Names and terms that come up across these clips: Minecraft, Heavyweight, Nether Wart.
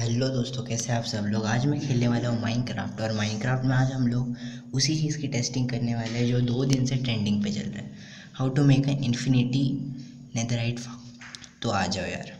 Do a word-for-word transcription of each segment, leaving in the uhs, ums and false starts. Hello दोस्तों, कैसे आप सब लोग। आज मैं खेलने वाला हूँ माइनक्राफ्ट। और माइनक्राफ्ट में आज हम लोग उसी चीज़ की टेस्टिंग करने वाले हैं जो दो दिन से ट्रेंडिंग पे चल रहा है, how to make an infinity netherite farm. तो आ जाओ यार।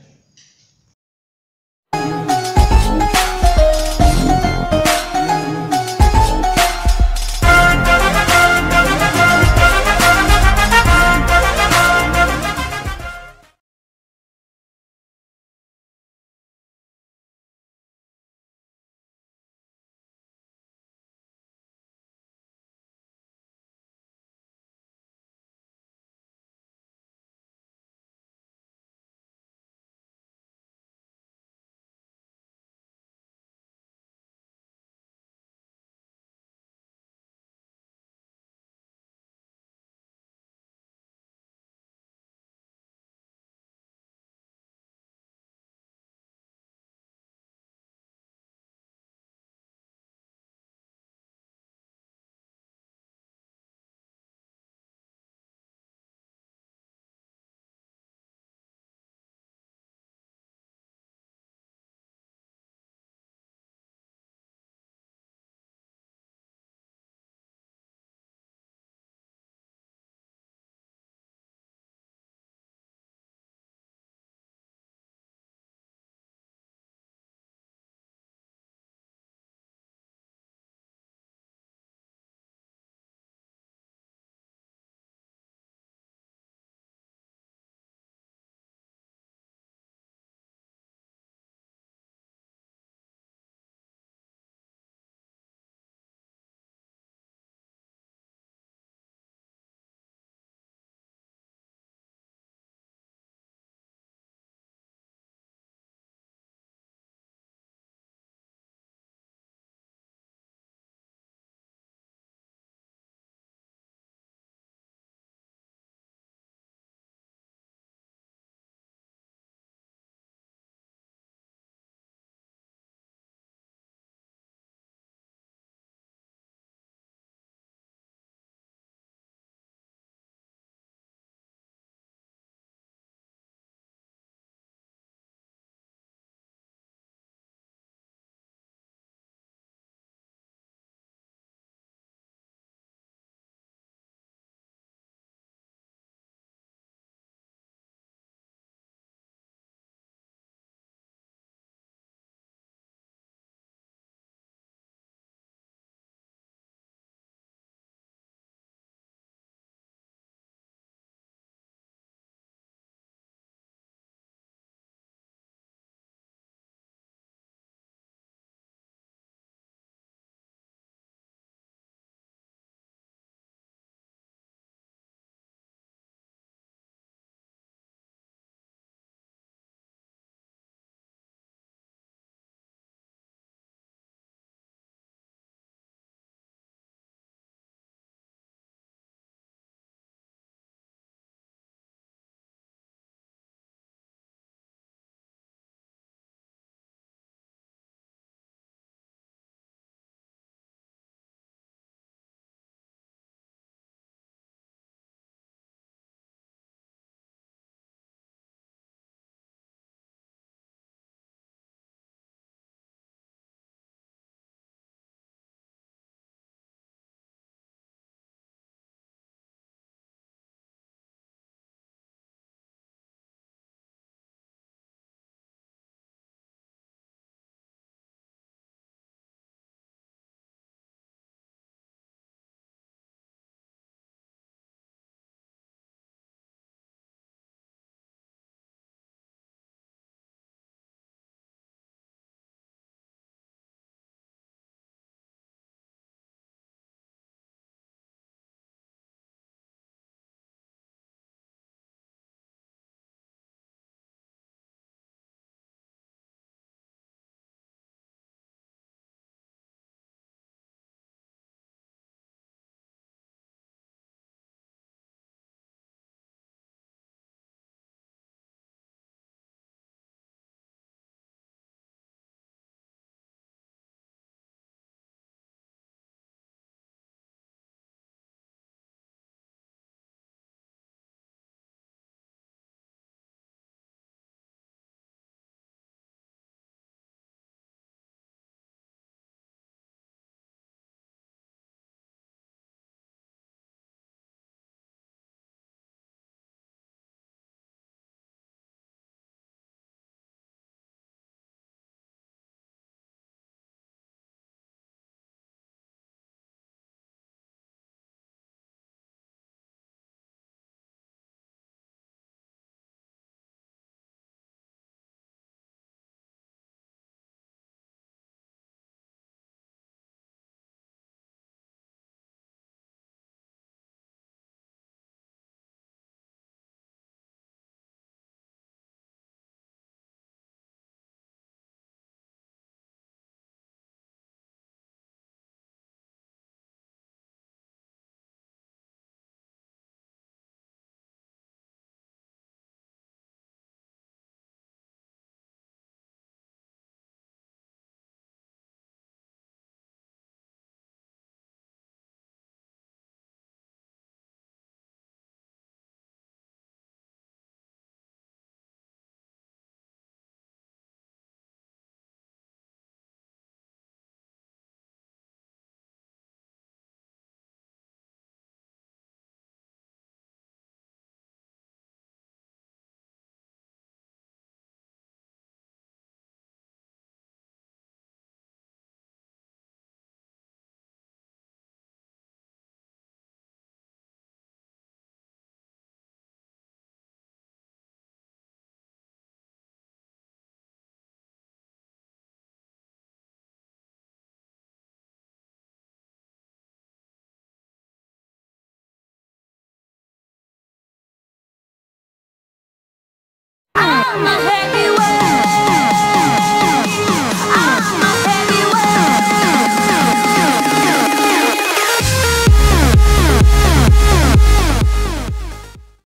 I'm a heavyweight.